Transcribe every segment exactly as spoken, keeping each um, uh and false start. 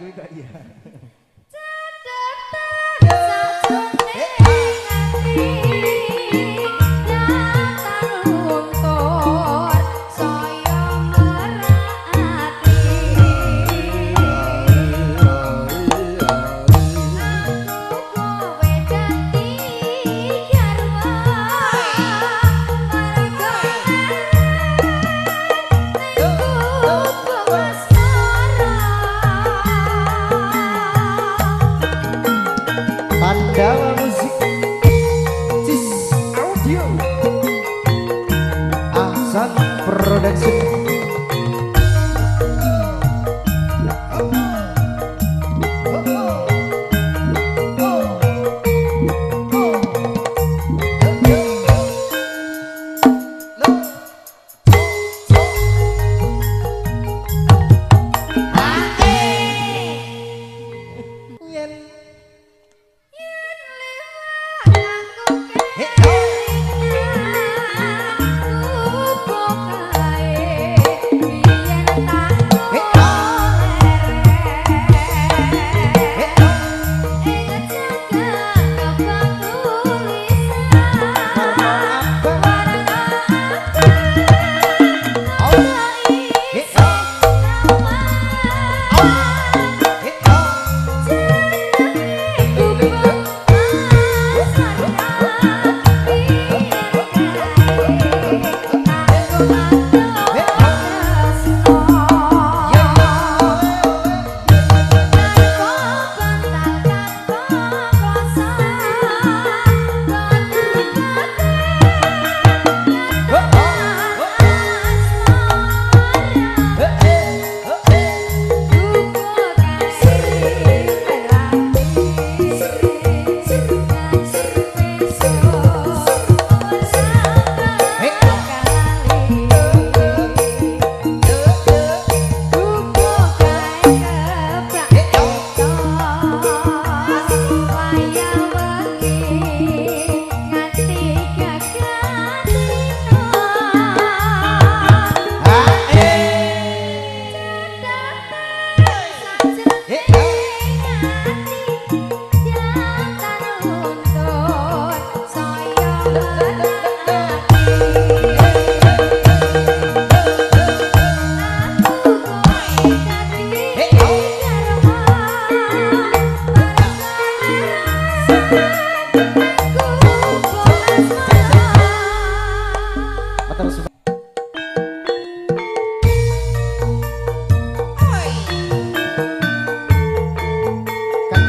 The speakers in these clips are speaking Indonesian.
juga iya. Production.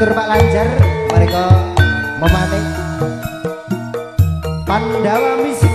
Pak Lanjar, mereka mematik Pandawa Misi.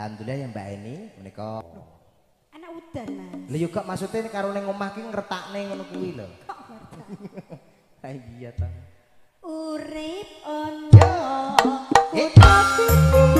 Alhamdulillah ya Mbak Eni menika. Anak udan, Mas. Lha yo kok maksudnya karo ning omah ki ngretakne ngono kuwi lho. Kok ngertak. Ha iya ta. Urip ono kutha pitik.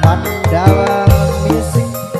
Pandawa Music.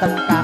tempat.